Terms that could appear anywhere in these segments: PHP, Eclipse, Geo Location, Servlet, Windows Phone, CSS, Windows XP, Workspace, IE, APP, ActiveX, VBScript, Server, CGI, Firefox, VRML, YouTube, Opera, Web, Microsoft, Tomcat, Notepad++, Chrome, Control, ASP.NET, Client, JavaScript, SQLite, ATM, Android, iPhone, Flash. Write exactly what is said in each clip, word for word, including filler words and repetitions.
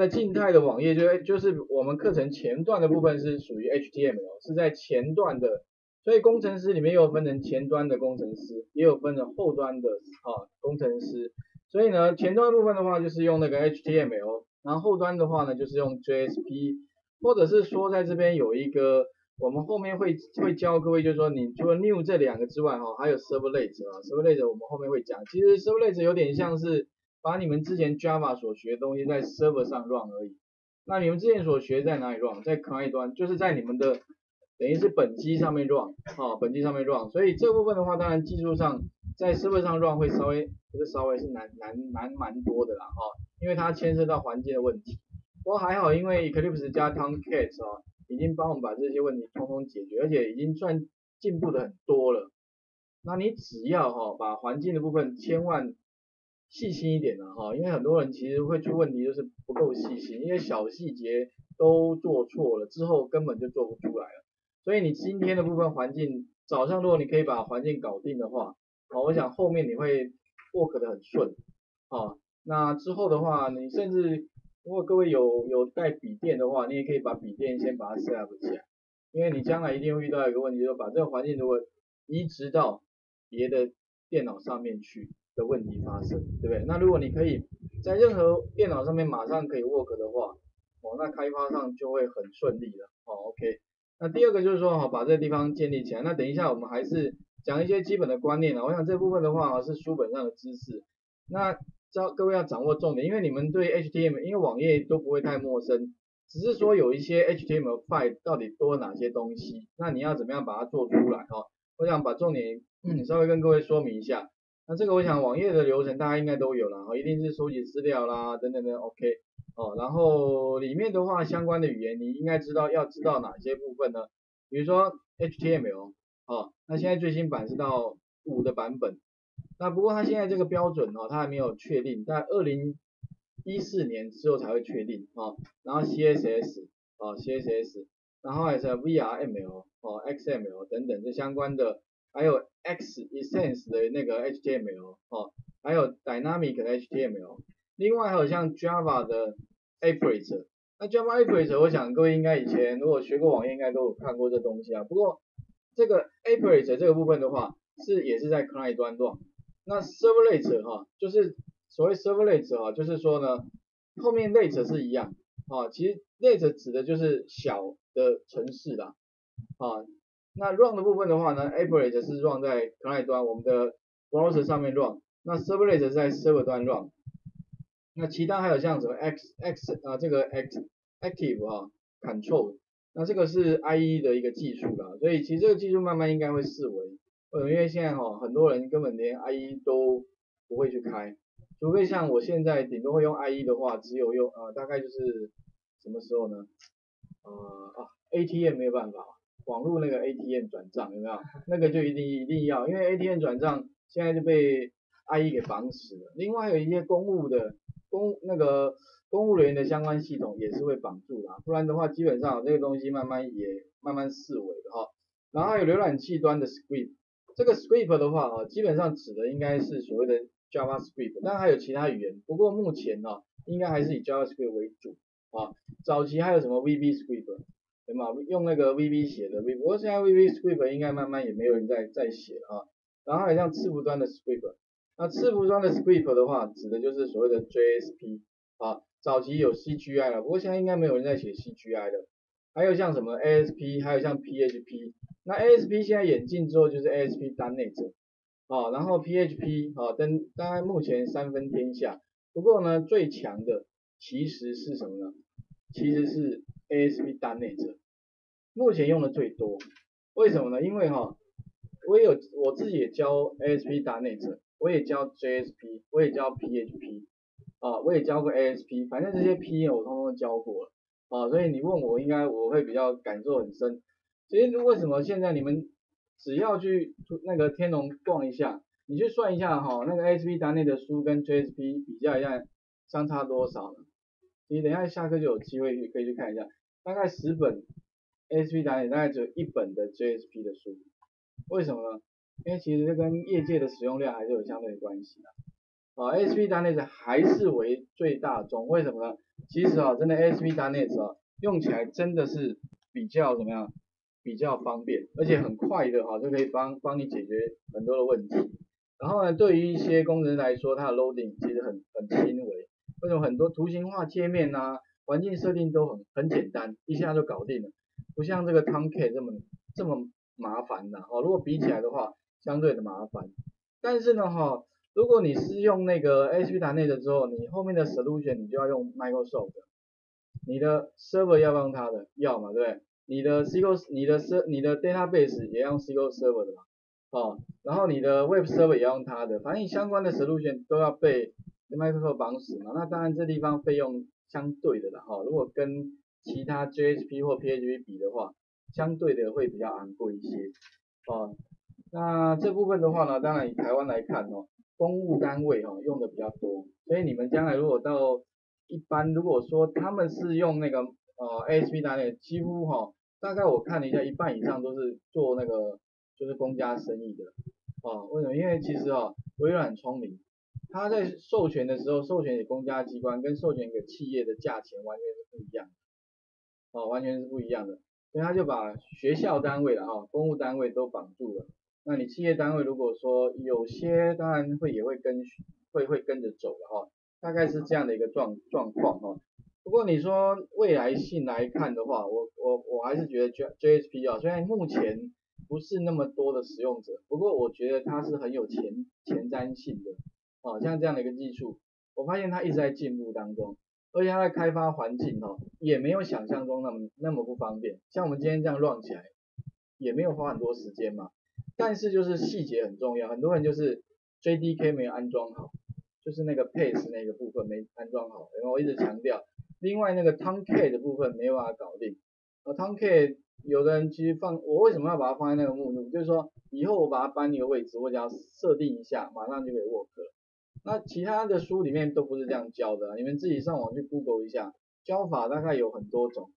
那静态的网页就就是我们课程前段的部分是属于 H T M L， 是在前段的，所以工程师里面也有分成前端的工程师，也有分成后端的啊工程师。所以呢，前端的部分的话就是用那个 H T M L， 然后后端的话呢就是用 J S P， 或者是说在这边有一个我们后面会会教各位，就是说你除了 new 这两个之外哈，还有 Servlet 啊 ，Servlet 我们后面会讲。其实 Servlet 有点像是把你们之前 Java 所学的东西在 Server 上 run 而已。那你们之前所学在哪里 run？ 在 Client 端，就是在你们的等于是本机上面 run 啊，本机上面 run。所以这部分的话，当然技术上在 Server 上 run 会稍微不是稍微是难难难蛮多的啦哈、啊，因为它牵涉到环境的问题。不过还好，因为 Eclipse 加 Tomcat 啊，已经帮我们把这些问题通通解决，而且已经算进步的很多了。那你只要哈、啊、把环境的部分千万细心一点的、啊、哈，因为很多人其实会出问题，就是不够细心，因为小细节都做错了，之后根本就做不出来了。所以你今天的部分环境，早上如果你可以把环境搞定的话，好，我想后面你会 work 的很顺，好，那之后的话，你甚至如果各位有有带笔电的话，你也可以把笔电先把它 set up 起来，因为你将来一定会遇到一个问题，就是把这个环境如果移植到别的电脑上面去的问题发生，对不对？那如果你可以在任何电脑上面马上可以 work 的话，哦，那开发上就会很顺利了，哦 ，OK。那第二个就是说，好，把这个地方建立起来。那等一下我们还是讲一些基本的观念啊，我想这部分的话是书本上的知识，那各位要掌握重点，因为你们对 H T M L， 因为网页都不会太陌生，只是说有一些 H T M L 五 到底多哪些东西，那你要怎么样把它做出来哦？我想把重点稍微跟各位说明一下。那这个我想网页的流程大家应该都有啦，一定是收集资料啦等等等 ，OK， 哦，然后里面的话相关的语言你应该知道要知道哪些部分呢？比如说 H T M L， 哦，那现在最新版是到五的版本，那不过它现在这个标准哦，它还没有确定，在二零一四年之后才会确定哦。然后 C S S， 哦 C S S， 然后还是 V R M L， 哦 X M L 等等这相关的。还有 X Essence 的那个 H T M L 哦，还有 Dynamic 的 H T M L， 另外还有像 Java 的 applet， 那 Java applet 我想各位应该以前如果学过网页应该都有看过这东西啊，不过这个 applet 这个部分的话是也是在 client 端段，那 servlet 哈、哦、就是所谓 servlet 哈、哦、就是说呢后面 let 是一样啊、哦，其实 let 指的就是小的程式啦啊。哦那 run 的部分的话呢 applet 是 run 在 client 端，我们的 browser 上面 run， 那 servlet 是在 server 端 run， 那其他还有像什么 x x 啊这个 x active 啊 control， 那这个是 I E 的一个技术啦，所以其实这个技术慢慢应该会式微，因为现在哈、哦、很多人根本连 I E 都不会去开，除非像我现在顶多会用 I E 的话，只有用啊、呃、大概就是什么时候呢？呃啊 A T M 没有办法。网络那个 A T M 转账有没有？那个就一定一定要，因为 A T M 转账现在就被 I E 给绑死了。另外有一些公务的公那个公务人员的相关系统也是会绑住啦，不然的话基本上这个东西慢慢也慢慢式微的哈。然后还有浏览器端的 script， 这个 script 的话哈，基本上指的应该是所谓的 JavaScript， 但还有其他语言，不过目前呢应该还是以 JavaScript 为主啊。早期还有什么 V B Script？用那个 V B 写的，不过现在 V B Script 应该慢慢也没有人在在写了啊。然后还有像伺服端的 Script， 那伺服端的 Script 的话，指的就是所谓的 J S P 啊，早期有 C G I 了，不过现在应该没有人在写 C G I 的。还有像什么 A S P， 还有像 P H P， 那 A S P 现在演进之后就是 A S P 点 net 啊，然后 P H P 啊，等大概目前三分天下。不过呢，最强的其实是什么呢？其实是 A S P 点 net。目前用的最多，为什么呢？因为哈、哦，我也有我自己也教 A S P 点 net， 我也教 J S P， 我也教 P H P， 啊，我也教过 A S P， 反正这些 P 我通通教过了，啊，所以你问我应该我会比较感受很深。所以为什么现在你们只要去那个天龙逛一下，你去算一下哈、哦，那个 A S P 点 net 的书跟 J S P 比较一下，相差多少呢？你等一下下课就有机会可以去看一下，大概十本。A S P 点 net 大概只有一本的 J S P 的书，为什么呢？因为其实这跟业界的使用量还是有相对的关系的。啊 ，A S P 点 net 还是为最大宗，为什么呢？其实啊，真的 A S P 点 net 啊，用起来真的是比较怎么样？比较方便，而且很快的哈，就可以帮帮你解决很多的问题。然后呢，对于一些工程师来说，它的 loading 其实很很轻微，为什么很多图形化界面啊、环境设定都很很简单，一下就搞定了，不像这个 Tomcat 这么这么麻烦呐、啊。哦，如果比起来的话，相对的麻烦。但是呢，哈、哦，如果你是用那个 A S P 点 net 的之后，你后面的 solution 你就要用 Microsoft， 你的 server 要用它的，要嘛，对不对？ 你的 S Q L 你的 ser 你的 database 也要用 S Q L server 的嘛，哦，然后你的 web server 也要用它的，反正相关的 solution 都要被 Microsoft 绑死嘛。那当然这地方费用相对的啦，哈、哦，如果跟其他 J S P 或 P H P 比的话，相对的会比较昂贵一些，哦。那这部分的话呢，当然以台湾来看哦，公务单位哦用的比较多，所以你们将来如果到一般如果说他们是用那个呃 A S P 点 net 几乎哈、哦。 大概我看了一下，一半以上都是做那个就是公家生意的，哦，为什么？因为其实哦，微软很聪明，它在授权的时候，授权给公家机关跟授权给企业的价钱完全是不一样的，哦，完全是不一样的，所以它就把学校单位了哈、哦，公务单位都绑住了。那你企业单位如果说有些当然会也会跟会会跟着走的哈、哦，大概是这样的一个状状况哈。哦 不过你说未来性来看的话，我我我还是觉得 J S P 啊，虽然目前不是那么多的使用者，不过我觉得它是很有前前瞻性的，哦，像这样的一个技术，我发现它一直在进步当中，而且它的开发环境哦，也没有想象中那么那么不方便，像我们今天这样run起来，也没有花很多时间嘛，但是就是细节很重要，很多人就是 J D K 没有安装好，就是那个 paste 那个部分没安装好，然后我一直强调。 另外那个 Tomcat 的部分没办法搞定，啊 Tomcat 有的人其实放，我为什么要把它放在那个目录？就是说以后我把它搬一个位置，我只要设定一下，马上就可以 work 了。那其他的书里面都不是这样教的、啊，你们自己上网去 Google 一下，教法大概有很多种。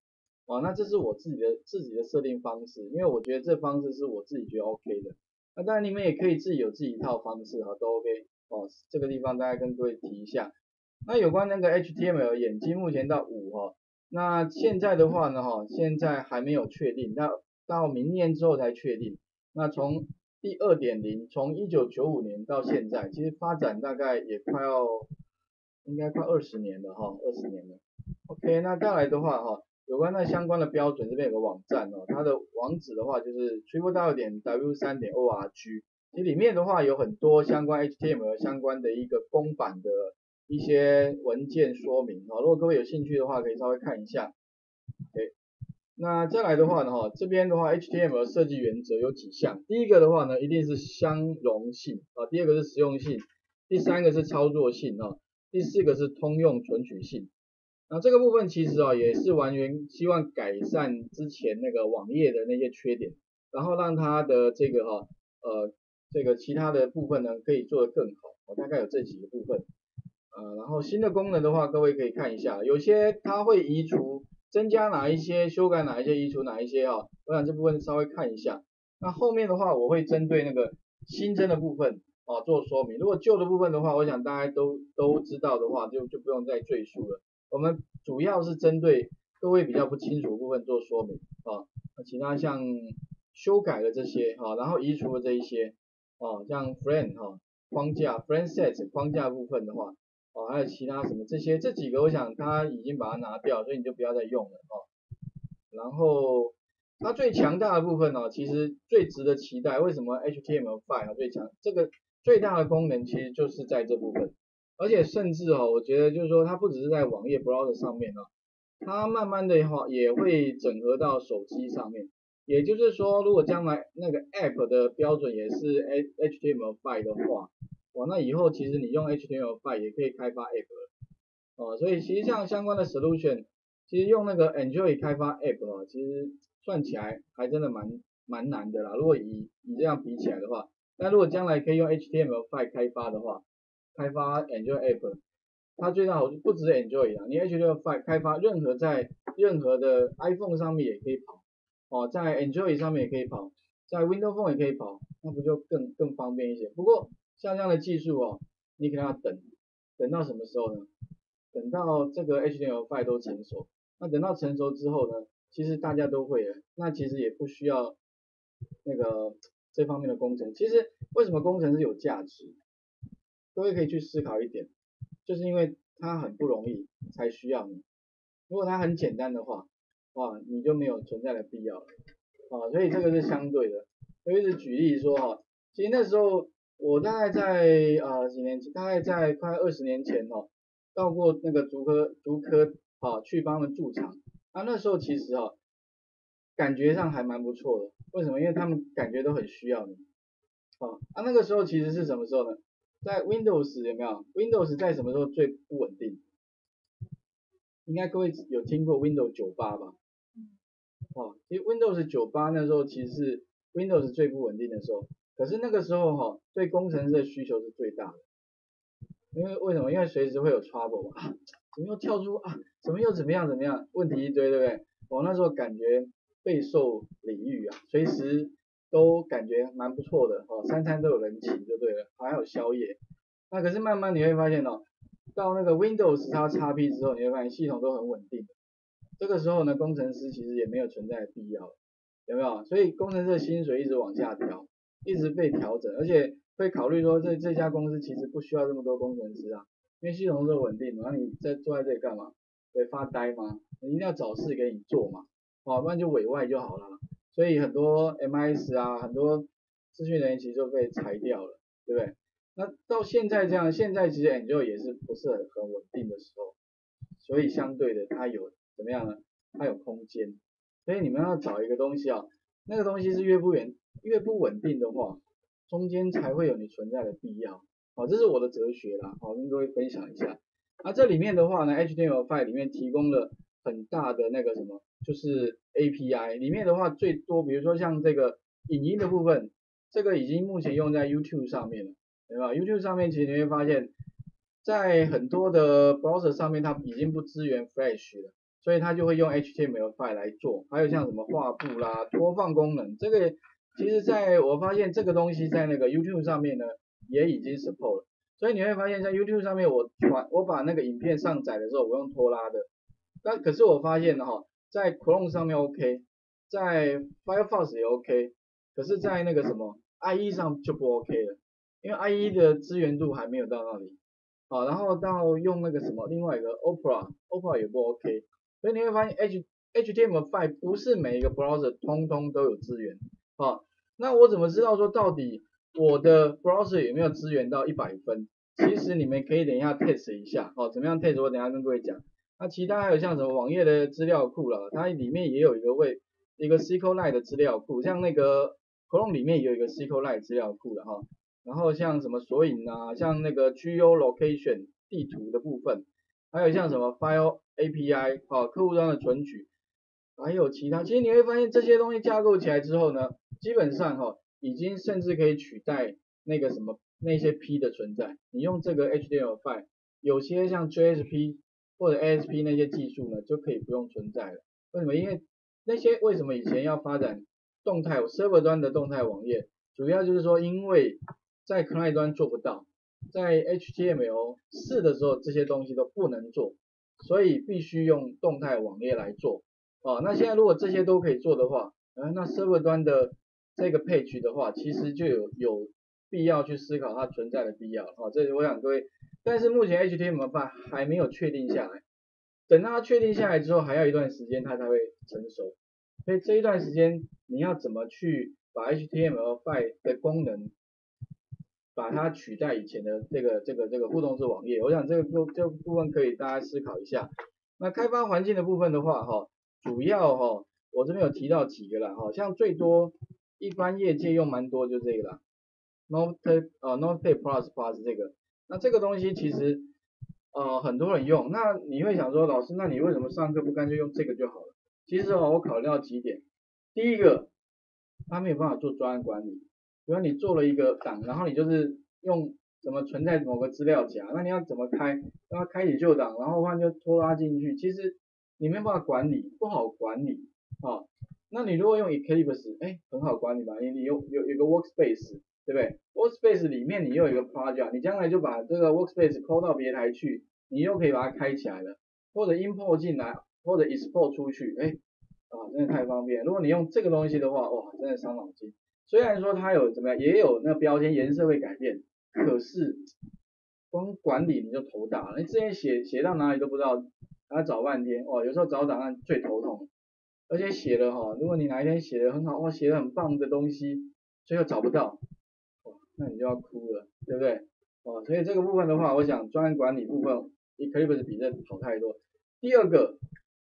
啊，那这是我自己的自己的设定方式，因为我觉得这方式是我自己觉得 OK 的。那当然你们也可以自己有自己一套方式啊，都 OK。哦，这个地方大概跟各位提一下。 那有关那个 H T M L 演进目前到五哈、哦，那现在的话呢哈，现在还没有确定，那到明年之后才确定。那从第 二点零， 从一九九五年到现在，其实发展大概也快要，应该快二十年了哈、哦， 二十年了。OK， 那再来的话哈，有关那相关的标准这边有个网站哦，它的网址的话就是 w w w 点 w 三 点 org， 其实里面的话有很多相关 H T M L 相关的一个公版的。 一些文件说明啊，如果各位有兴趣的话，可以稍微看一下。OK， 那再来的话呢，哈，这边的话 ，H T M L 设计原则有几项。第一个的话呢，一定是相容性啊，第二个是实用性，第三个是操作性啊，第四个是通用存取性。那这个部分其实啊，也是完全希望改善之前那个网页的那些缺点，然后让它的这个哈，呃，这个其他的部分呢，可以做得更好。我大概有这几个部分。 呃，然后新的功能的话，各位可以看一下，有些它会移除，增加哪一些，修改哪一些，移除哪一些啊、哦，我想这部分稍微看一下。那后面的话，我会针对那个新增的部分啊、哦、做说明。如果旧的部分的话，我想大家都都知道的话，就就不用再赘述了。我们主要是针对各位比较不清楚的部分做说明啊，那其他像修改的这些啊，然后移除的这一些啊，像 frame 哈、啊、框架 frame set 框架部分的话。 哦，还有其他什么这些这几个，我想他已经把它拿掉，所以你就不要再用了哦。然后它最强大的部分哦，其实最值得期待。为什么 H T M L 五 啊最强？这个最大的功能其实就是在这部分，而且甚至哦，我觉得就是说它不只是在网页 browser 上面哦，它慢慢的哈也会整合到手机上面。也就是说，如果将来那个 app 的标准也是 H T M L 五 的话。 哇，那以后其实你用 H T M L 五 也可以开发 app 了，哦，所以其实像相关的 solution， 其实用那个 Android 开发 app 哦，其实算起来还真的蛮蛮难的啦。如果以你这样比起来的话，但如果将来可以用 H T M L 五 开发的话，开发 Android app， 它最大好处不止 Android 啊，你 H T M L 五 开发任何在任何的 iPhone 上面也可以跑，哦，在 Android 上面也可以跑，在 Windows Phone 也可以跑，那不就更更方便一些？不过 像这样的技术哦，你可能要等，等到什么时候呢？等到这个 H T M L 五 都成熟。那等到成熟之后呢，其实大家都会了，那其实也不需要那个这方面的工程。其实为什么工程是有价值？各位可以去思考一点，就是因为它很不容易才需要你。如果它很简单的话，哇，你就没有存在的必要了。啊，所以这个是相对的。我一直举例说哈，其实那时候我大概在呃几年前，大概在快二十年前哦，到过那个竹科竹科啊去帮他们驻场。啊，那时候其实哈、哦，感觉上还蛮不错的。为什么？因为他们感觉都很需要你。啊，啊那个时候其实是什么时候呢？在 Windows 有没有 ？Windows 在什么时候最不稳定？应该各位有听过 Windows 九八吧？哦，其实 Windows 九八那时候其实是 Windows 最不稳定的时候，可是那个时候哈、哦，对工程师的需求是最大的，因为为什么？因为随时会有 trouble 嘛、啊，怎么又跳出啊？怎么又怎么样怎么样？问题一堆，对不对？我、哦、那时候感觉备受礼遇啊，随时都感觉蛮不错的哦，三餐都有人请就对了，还有宵夜。那可是慢慢你会发现哦，到那个 Windows 它 X P 之后，你会发现系统都很稳定。这个时候呢，工程师其实也没有存在的必要，有没有？所以工程师的薪水一直往下调，一直被调整，而且会考虑说这这家公司其实不需要这么多工程师啊，因为系统都稳定，然后你在坐在这里干嘛？会发呆吗？你一定要找事给你做嘛，好，不然就委外就好了。所以很多 M I S 啊，很多资讯人员其实就被裁掉了，对不对？那到现在这样，现在其实 Android 也是不是很很稳定的时候，所以相对的它有。怎么样呢？它有空间，所以你们要找一个东西啊，那个东西是越不稳越不稳定的话，中间才会有你存在的必要。好，这是我的哲学啦，好，跟各位分享一下。啊，这里面的话呢 ，H T M L 五 里面提供了很大的那个什么，就是 A P I 里面的话最多，比如说像这个影音的部分，这个已经目前用在 YouTube 上面了，对吧 ？YouTube 上面其实你会发现，在很多的 browser 上面它已经不支援 Flash 了。所以它就会用 H T M L 五 来做，还有像什么画布啦、拖放功能，这个其实在我发现这个东西在那个 YouTube 上面呢也已经 support 了，所以你会发现在 YouTube 上面我传我把那个影片上载的时候我用拖拉的，那可是我发现哈、哦，在 Chrome 上面 OK， 在 Firefox 也 OK， 可是在那个什么 I E 上就不 OK 了，因为 I E 的支援度还没有到那里，好，然后到用那个什么另外一个 Opera， Opera 也不 OK。所以你会发现 H H T M L 五 不是每一个 browser 通通都有资源啊。那我怎么知道说到底我的 browser 有没有资源到一百分？其实你们可以等一下 test 一下哦、啊，怎么样 test 我等一下跟各位讲。那、啊、其他还有像什么网页的资料库啦，它里面也有一个位一个 S Q Lite 的资料库，像那个 Chrome 里面也有一个 S Q Lite 资料库了哈、啊。然后像什么索引啊，像那个 Geolocation 地图的部分。还有像什么 File A P I 啊，客户端的存取，还有其他，其实你会发现这些东西架构起来之后呢，基本上哈、哦，已经甚至可以取代那个什么那些 P 的存在。你用这个 H T M L 五，有些像 J S P 或者 A S P 那些技术呢，就可以不用存在了。为什么？因为那些为什么以前要发展动态 Server 端的动态网页，主要就是说因为在 Client 端做不到。在 H T M L 四 的时候，这些东西都不能做，所以必须用动态网页来做。哦，那现在如果这些都可以做的话，呃，那 server 端的这个 page 的话，其实就有有必要去思考它存在的必要。哦，这是我想各位，但是目前 H T M L 五 还没有确定下来，等到它确定下来之后，还要一段时间它才会成熟。所以这一段时间，你要怎么去把 H T M L 五 的功能？把它取代以前的这个这个这个互动式网页，我想这个部这个部分可以大家思考一下。那开发环境的部分的话，哈，主要哈，我这边有提到几个啦，哈，像最多一般业界用蛮多就这个啦 ，Notepad 呃 Notepad++ 这个，那这个东西其实呃很多人用，那你会想说老师，那你为什么上课不干脆用这个就好了？其实哦，我考虑到几点，第一个，它没有办法做专案管理。比如你做了一个档，然后你就是用怎么存在某个资料夹，那你要怎么开，让它开启旧档，然后换就拖拉进去，其实你没有办法管理，不好管理啊、哦。那你如果用 Eclipse， 哎，很好管理吧，你你有有有个 workspace，对不对 ？Workspace 里面你又有一个 project， 你将来就把这个 Workspace call 到别台去，你又可以把它开起来了，或者 import 进来，或者 export 出去，哎，啊，真的太方便。如果你用这个东西的话，哇，真的伤脑筋。虽然说它有怎么样，也有那标签颜色会改变，可是光管理你就头大了，你之前写写到哪里都不知道，还要找半天，哦，有时候找档案最头痛。 而且写了哈，如果你哪一天写的很好，哇，写的很棒的东西，最后找不到，哇，那你就要哭了，对不对？哦，所以这个部分的话，我想专案管理部分 ，Eclipse 比这好太多。第二个，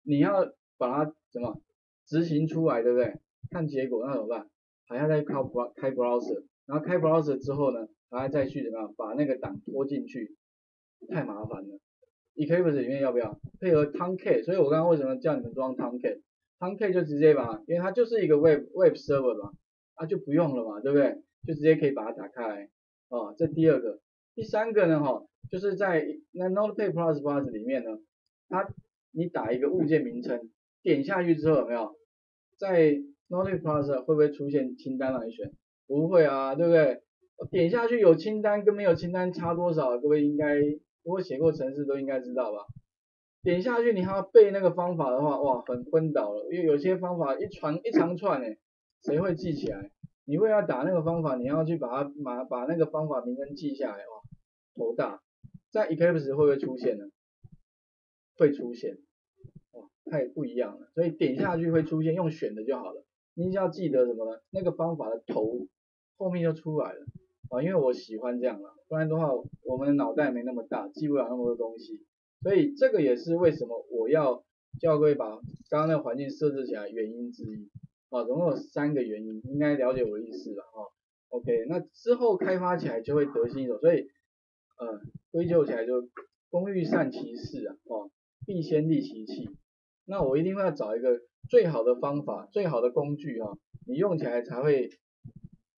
你要把它怎么执行出来，对不对？看结果那怎么办？还要再靠开 browser， 然后开 browser 之后呢，还要再去怎么样把那个档拖进去，太麻烦了。Eclipse 里面要不要配合 Tomcat？ 所以我刚刚为什么叫你们装 Tomcat？ Tomcat 就直接把，因为它就是一个 Web Web Server 嘛，啊就不用了嘛，对不对？就直接可以把它打开来，哦，这第二个，第三个呢，哈、哦，就是在那 Notepad++ 里面呢，它你打一个物件名称，点下去之后有没有，在 Notepad+ 会不会出现清单让你选？不会啊，对不对？点下去有清单跟没有清单差多少，各位应该如果写过程式都应该知道吧？ 点下去，你还要背那个方法的话，哇，很昏倒了。因为有些方法一串一长串诶，谁会记起来？你为了打那个方法，你要去把它把把那个方法名称记下来，哇，头大。在 Eclipse 会不会出现呢？会出现，哇，太不一样了。所以点下去会出现，用选的就好了。你只要记得什么呢？那个方法的头后面就出来了啊，因为我喜欢这样啦，不然的话，我们的脑袋没那么大，记不了那么多东西。 所以这个也是为什么我要叫各位把刚刚那个环境设置起来原因之一啊，总共有三个原因，应该了解我的意思了哈、哦。OK， 那之后开发起来就会得心应手，所以呃归咎起来就工欲善其事啊，哦，必先利其器。那我一定会要找一个最好的方法、最好的工具哈、哦，你用起来才会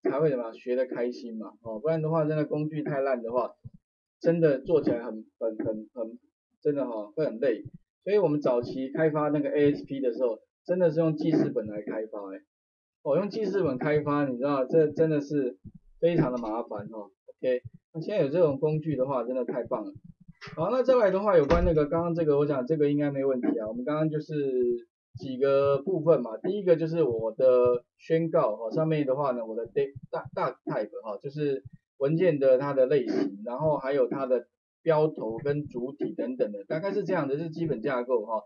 才会怎么学得开心嘛，哦，不然的话真的工具太烂的话，真的做起来很很很很。很 真的哈、哦、会很累，所以我们早期开发那个 A S P 的时候，真的是用记事本来开发哎，哦用记事本开发，你知道这真的是非常的麻烦哈、哦。OK， 那现在有这种工具的话，真的太棒了。好，那再来的话，有关那个刚刚这个，我想这个应该没问题啊。我们刚刚就是几个部分嘛，第一个就是我的宣告哈、哦，上面的话呢，我的 data data type 哈、哦，就是文件的它的类型，然后还有它的 标头跟主体等等的，大概是这样的，是基本架构哈。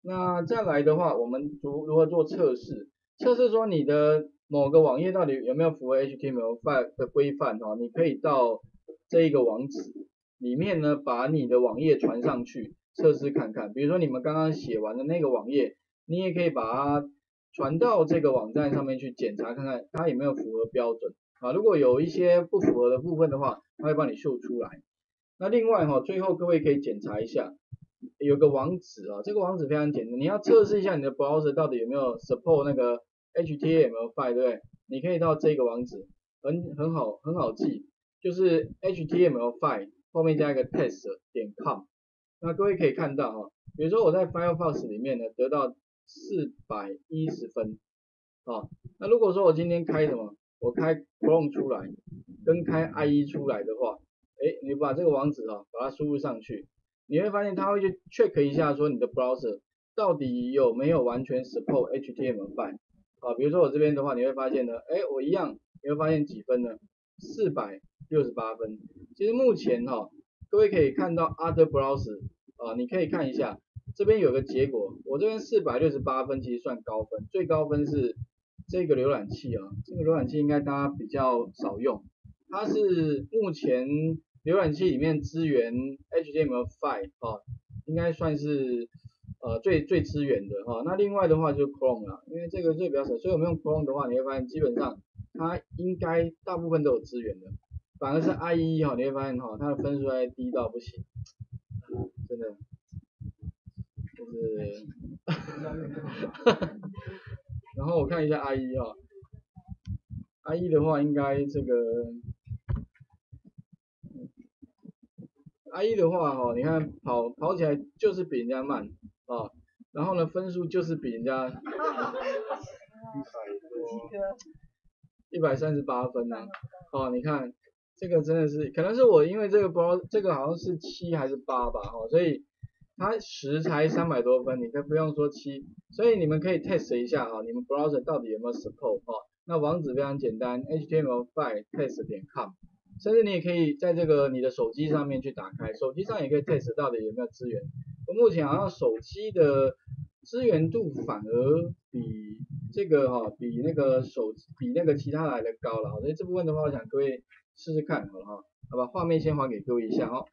那再来的话，我们如如何做测试？测试说你的某个网页到底有没有符合 H T M L 五 的规范哈？你可以到这一个网址里面呢，把你的网页传上去测试看看。比如说你们刚刚写完的那个网页，你也可以把它传到这个网站上面去检查看看它有没有符合标准啊。如果有一些不符合的部分的话，它会帮你秀出来。 那另外哈、哦，最后各位可以检查一下，有个网址啊、哦，这个网址非常简单，你要测试一下你的 browser 到底有没有 support 那个 H T M L 五， 对不对？你可以到这个网址，很很好很好记，就是 H T M L 五 后面加一个 test 点 com。那各位可以看到哈、哦，比如说我在 Firefox 里面呢得到四百一十分，啊，那如果说我今天开什么，我开 Chrome 出来，跟开 I E 出来的话。 哎，你把这个网址哦，把它输入上去，你会发现它会去 check 一下，说你的 browser 到底有没有完全 support H T M L 五 啊？比如说我这边的话，你会发现呢，哎，我一样，你会发现几分呢？ 四百六十八分。其实目前哈、哦，各位可以看到 other browser 啊，你可以看一下，这边有个结果，我这边四百六十八分其实算高分，最高分是这个浏览器啊，这个浏览器应该大家比较少用，它是目前 浏览器里面支援 H T M L 五 哈、哦，应该算是呃最最支援的哈、哦。那另外的话就是 Chrome 啦，因为这个最比较少，所以我们用 Chrome 的话，你会发现基本上它应该大部分都有支援的，反而是 I E 哈、哦，你会发现哈、哦，它的分数还低到不行，真的，就是，然后我看一下 I E 哈、哦、，I E 的话应该这个。 I E 的话哈，你看跑跑起来就是比人家慢啊，然后呢分数就是比人家一百多，一百三十八分呐、啊，哦，你看这个真的是，可能是我因为这个包，这个好像是七还是八吧，哦，所以它十才三百多分，你可以不用说七，所以你们可以 test 一下哈，你们 browser 到底有没有 support 哈、哦？那网址非常简单 ，h t m l 五 test 点 com， 甚至你也可以在这个你的手机上面去打开，手机上也可以 test 到底有没有资源。我目前好像手机的资源度反而比这个哈、哦，比那个手比那个其他来的高了，所以这部分的话，我想各位试试看好了哈，好吧？画面先还给各位一下哈、哦。